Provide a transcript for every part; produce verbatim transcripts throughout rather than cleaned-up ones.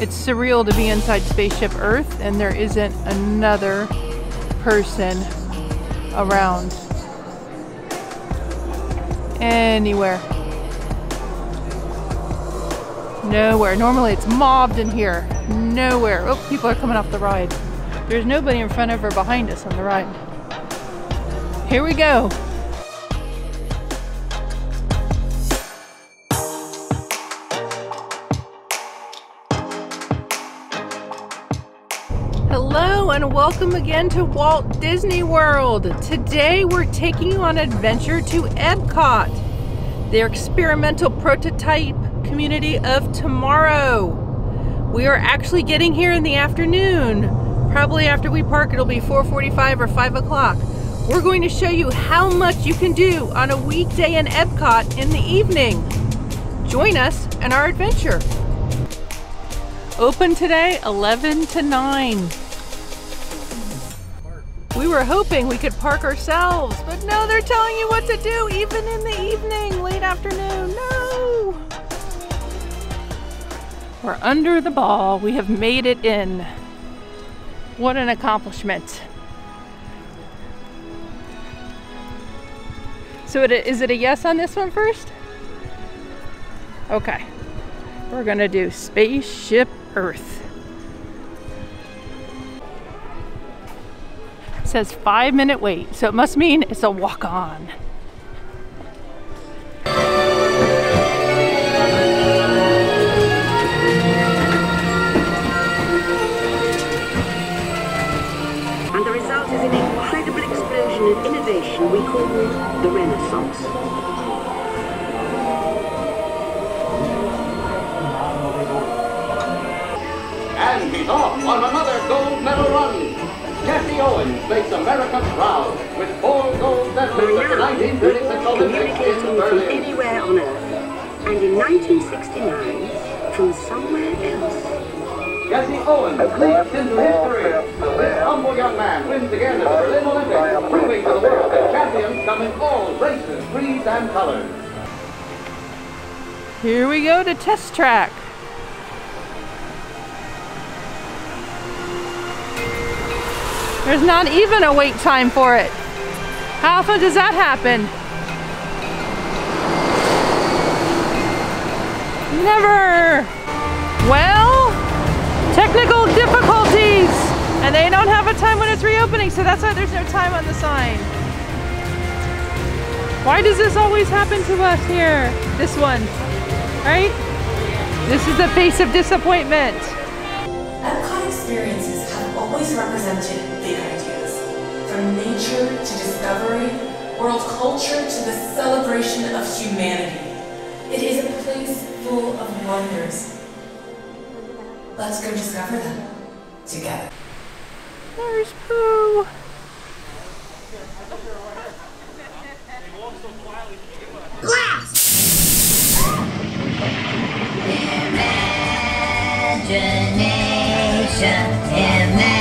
It's surreal to be inside Spaceship Earth and there isn't another person around anywhere. Nowhere. Normally it's mobbed in here. Nowhere. Oh, people are coming off the ride. There's nobody in front of or behind us on the ride. Here we go. Hello and welcome again to Walt Disney World. Today we're taking you on an adventure to Epcot, their experimental prototype community of tomorrow. We are actually getting here in the afternoon. Probably after we park, it'll be four forty-five or five o'clock. We're going to show you how much you can do on a weekday in Epcot in the evening. Join us in our adventure. Open today, eleven to nine. We were hoping we could park ourselves, but no, they're telling you what to do even in the evening, late afternoon. No! We're under the ball. We have made it in. What an accomplishment. So it, is it a yes on this one first? Okay. We're gonna do Spaceship Earth. It says five minute wait, so it must mean it's a walk on. And the result is an incredible explosion of innovation we call the Renaissance. And he's off on another gold medal run. Jesse Owens makes America proud with four gold medals at the nineteen thirty-six Olympics in Berlin. From anywhere on Earth, and in nineteen sixty-nine, from somewhere else. Jesse Owens leaps into history. This humble young man wins again at the Berlin Olympics, proving to the world that champions come in all races, creeds, and colors. Here we go to Test Track. There's not even a wait time for it. How often does that happen? Never. Well, technical difficulties. And they don't have a time when it's reopening, so that's why there's no time on the sign. Why does this always happen to us here? This one, right? This is the face of disappointment. Epcot experiences have always represented big ideas, from nature to discovery, world culture to the celebration of humanity. It is a place full of wonders. Let's go discover them together. There's Pooh. Glass! Imagination, imagination.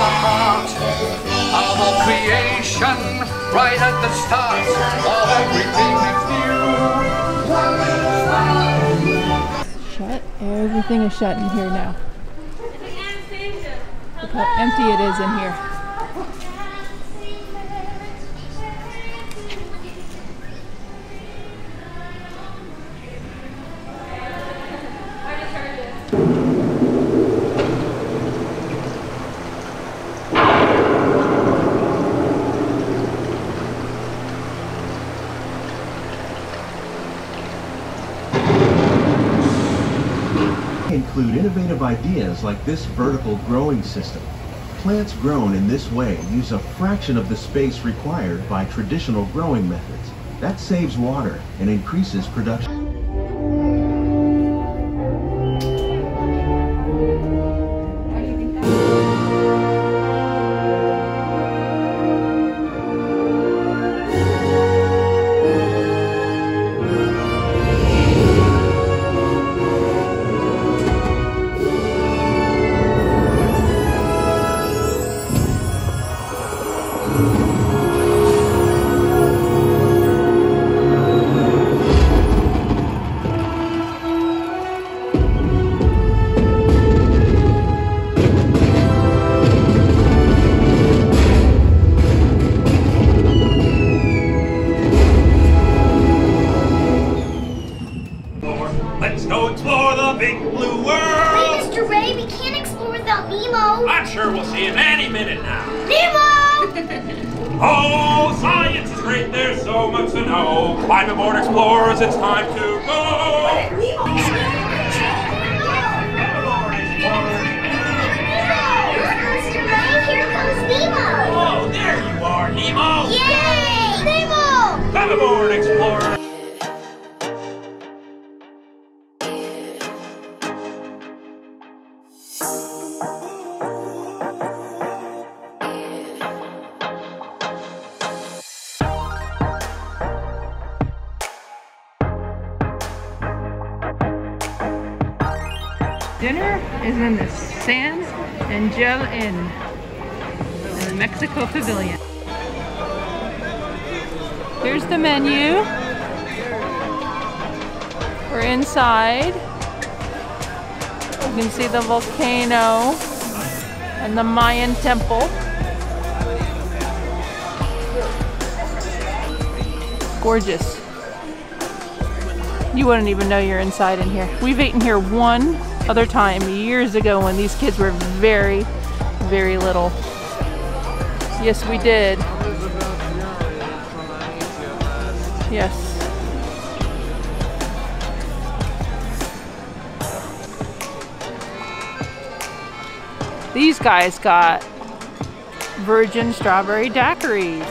The heart of all creation, right at the start of everything that's new. Shut. Everything is shut in here now. Look how empty it is in here. Include innovative ideas like this vertical growing system. Plants grown in this way use a fraction of the space required by traditional growing methods. That saves water and increases production. Dinner is in the San Angel Inn in the Mexico Pavilion. Here's the menu. We're inside. You can see the volcano and the Mayan temple. Gorgeous. You wouldn't even know you're inside in here. We've eaten here one other time years ago when these kids were very, very little. Yes, we did. Yes. These guys got virgin strawberry daiquiris.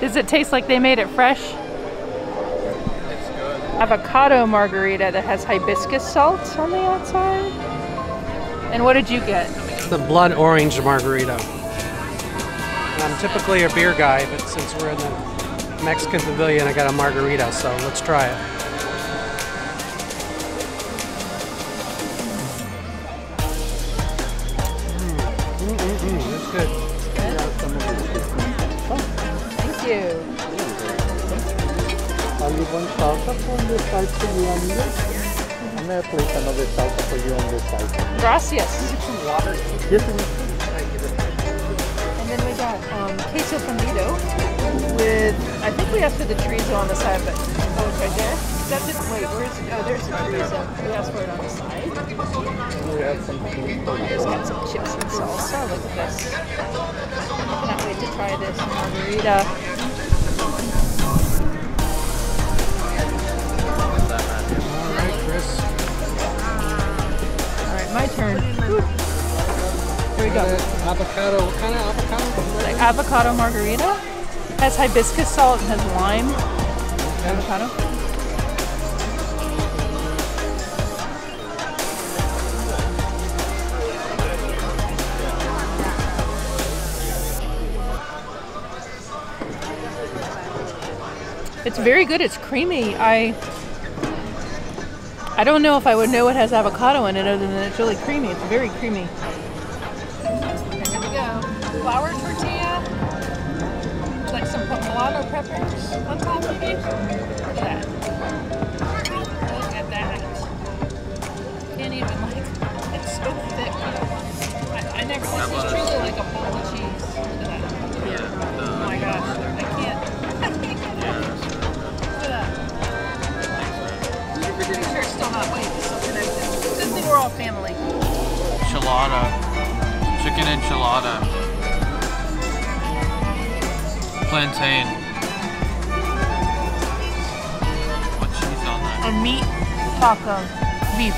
Does it taste like they made it fresh? It's good. Avocado margarita that has hibiscus salt on the outside. And what did you get? The blood orange margarita. And I'm typically a beer guy, but since we're in the Mexican Pavilion, I got a margarita, so let's try it. I'm going to place another salsa for you on this side. Gracias. And then we got um, queso fundido with, I think we asked for the chorizo on the side, but oh, it's right there. That's it. Wait, where's, oh, there's the chorizo. We asked for it on the side. We have some we just got some chips and salsa. Look at this. Can't wait to try this margarita. My turn. Woo. Here we go. Avocado. What kind of avocado? Like avocado margarita. Has hibiscus salt and has lime. Okay. Avocado. It's very good. It's creamy. I. I don't know if I would know it has avocado in it other than it's really creamy. It's very creamy. Okay, here we go. Flour tortilla. It's like some poblano peppers on top of it. Look at that. Look at that. Can't even like, it's so thick. I, I never, this is truly like a bowl of cheese. Look at that. Yeah. Oh my gosh. I can't. I can't get it. Look at that. The refrigerator is still hot. Wait. We're all family. Enchilada. Chicken enchilada. Plantain. What cheese on that? A meat taco. Beef.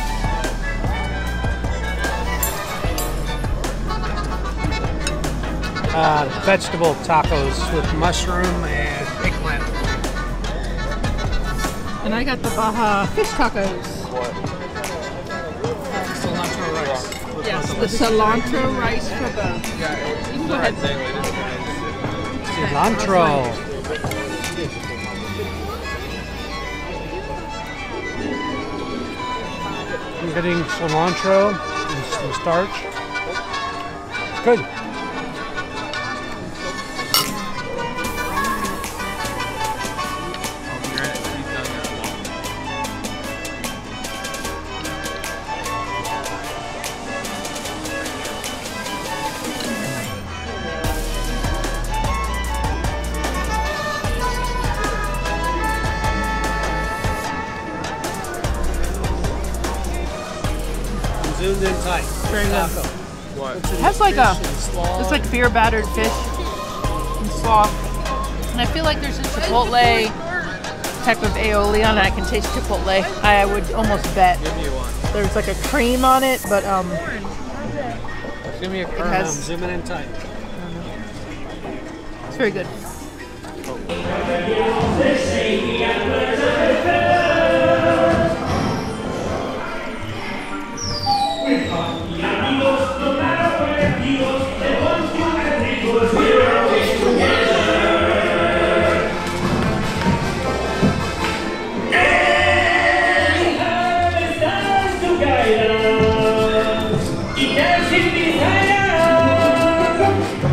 Uh, vegetable tacos with mushroom and eggplant. And I got the Baja fish tacos. What? Yes, the cilantro rice for both. You can go ahead. Cilantro. I'm getting cilantro and some starch. It's good. Zoomed in tight. Taco. What? It has like a, it's like beer battered fish and slaw. And I feel like there's a Chipotle type of aioli on it. I can taste Chipotle. I would almost bet. Give me one. There's like a cream on it, but um. Give me a cream. I'm zooming in tight. It's very good. Oh.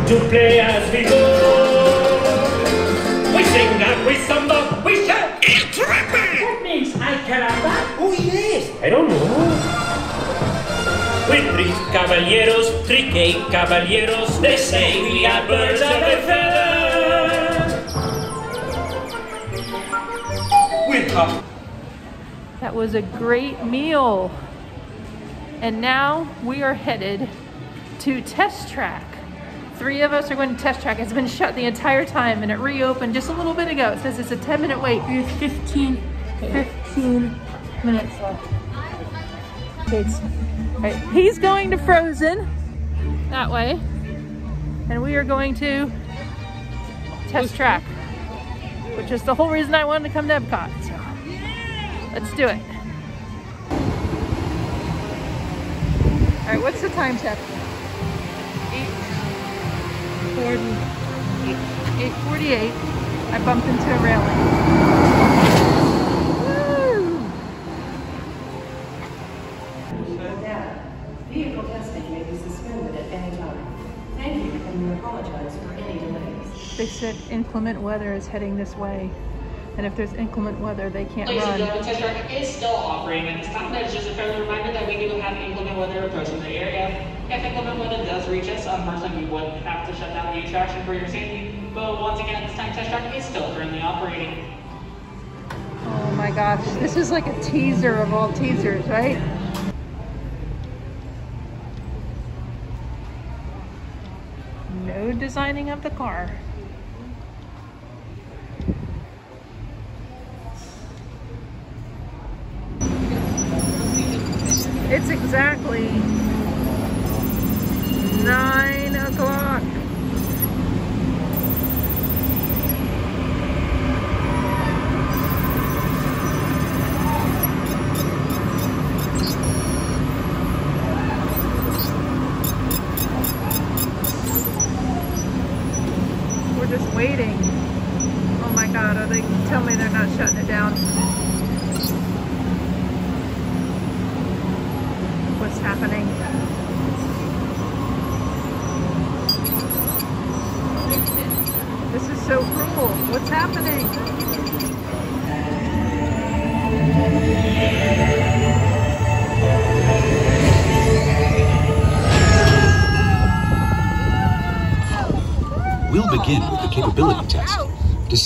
To play as we go, we sing and we samba, we shout, it's rapping! That means I caramba? Oh yes! I don't know. With three caballeros, three gay caballeros, they say we are birds of a feather. We're up. That was a great meal. And now we are headed to Test Track. Three of us are going to Test Track. It's been shut the entire time and it reopened just a little bit ago. It says it's a ten minute wait. There's fifteen, fifteen minutes left. It's Right. He's going to Frozen that way, and we are going to Test Track, which is the whole reason I wanted to come to Epcot. So let's do it. All right, what's the time check? eight forty-eight. I bumped into a railing. Vehicle testing may be suspended at any time. Thank you, and we apologize for any delays. They said inclement weather is heading this way, and if there's inclement weather, they can't Ladies run. Ladies and gentlemen, Test Track is still operating at this time. That is just a friendly reminder that we do have inclement weather approaching the area. If inclement weather does reach us, unfortunately, we would have to shut down the attraction for your safety. But once again, at this time, Test Track is still currently operating. Oh my gosh, this is like a teaser of all teasers, right? No designing of the car. It's exactly nine o'clock.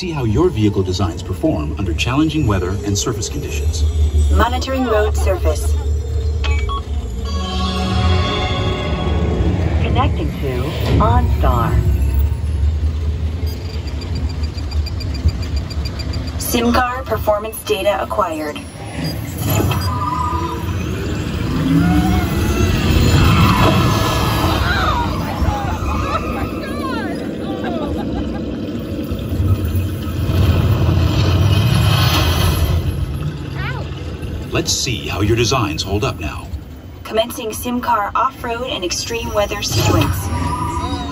See how your vehicle designs perform under challenging weather and surface conditions. Monitoring road surface. Connecting to OnStar. SimCar performance data acquired. Let's see how your designs hold up now. Commencing SimCar off-road and extreme weather sequence. Oh,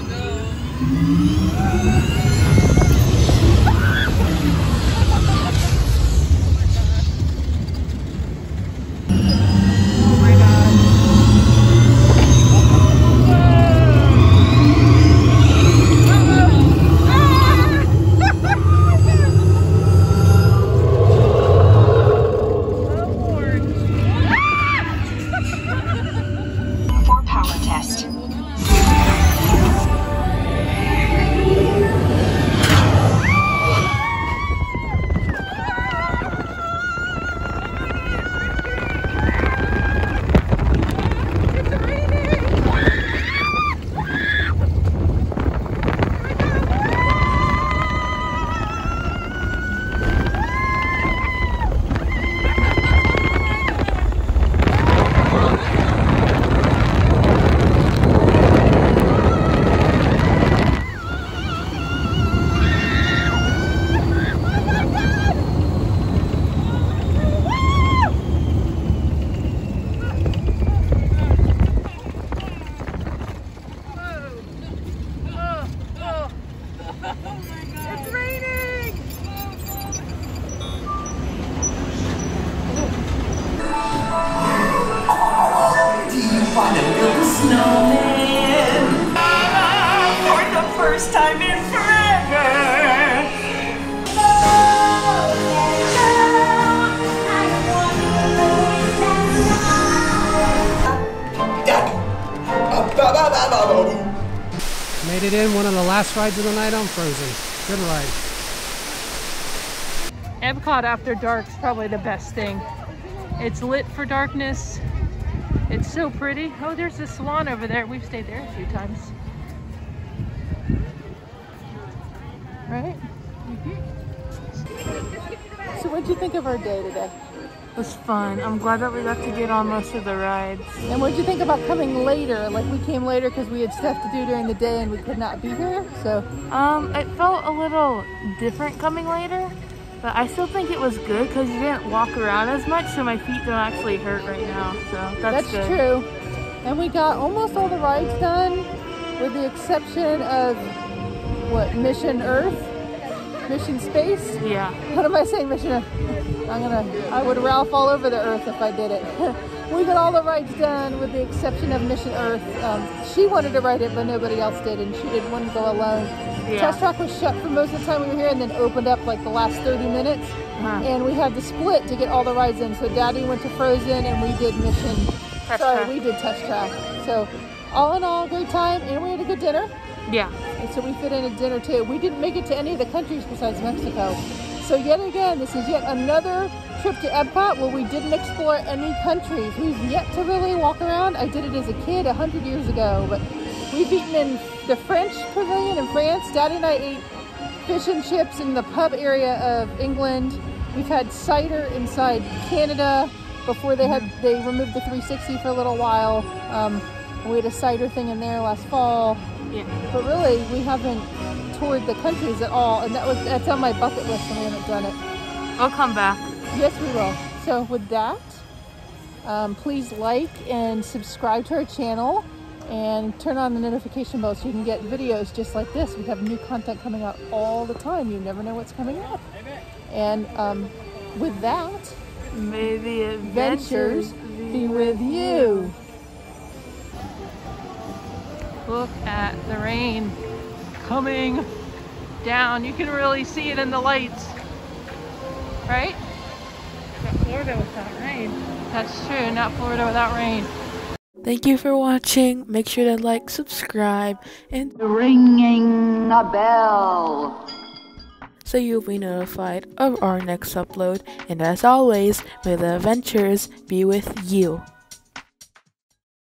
no. Made it in, one of the last rides of the night on Frozen. Good ride. Epcot after dark is probably the best thing. It's lit for darkness. It's so pretty. Oh, there's the swan over there. We've stayed there a few times. Right? Mm-hmm. So what'd you think of our day today? It was fun. I'm glad that we got to get on most of the rides. And what'd you think about coming later? Like, we came later because we had stuff to do during the day and we could not be here, so. Um, it felt a little different coming later, but I still think it was good because you didn't walk around as much, so my feet don't actually hurt right now, so that's good. That's true. And we got almost all the rides done with the exception of, what, Mission Earth? Mission Space? Yeah. What am I saying, Mission Earth? I'm gonna, I would Ralph all over the earth if I did it. We got all the rides done with the exception of Mission Earth. Um, she wanted to ride it, but nobody else did, and she didn't want to go alone. Yeah. Test Track was shut for most of the time we were here and then opened up like the last thirty minutes. Huh. And we had to split to get all the rides in. So Daddy went to Frozen and we did Mission, Test sorry, Track. we did Test Track. So all in all, great time, and we had a good dinner. Yeah. And so we fit in at dinner too. We didn't make it to any of the countries besides Mexico. So yet again, this is yet another trip to Epcot where we didn't explore any countries. We've yet to really walk around. I did it as a kid a hundred years ago, but we've eaten in the French Pavilion in France. Daddy and I ate fish and chips in the pub area of England. We've had cider inside Canada before they had they removed the three sixty for a little while. Um, we had a cider thing in there last fall. Yeah. But really, we haven't toured the countries at all, and that was that's on my bucket list, and we haven't done it. I'll come back. Yes, we will. So with that, um, please like and subscribe to our channel, and turn on the notification bell so you can get videos just like this. We have new content coming out all the time. You never know what's coming up. And um, with that, may the adventures be with you. Look at the rain coming down. You can really see it in the lights, right? Not Florida without rain. That's true, not Florida without rain. Thank you for watching. Make sure to like, subscribe, and ringing a bell so you'll be notified of our next upload. And as always, may the adventures be with you.